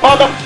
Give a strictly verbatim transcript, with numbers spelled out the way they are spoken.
Motherfucker!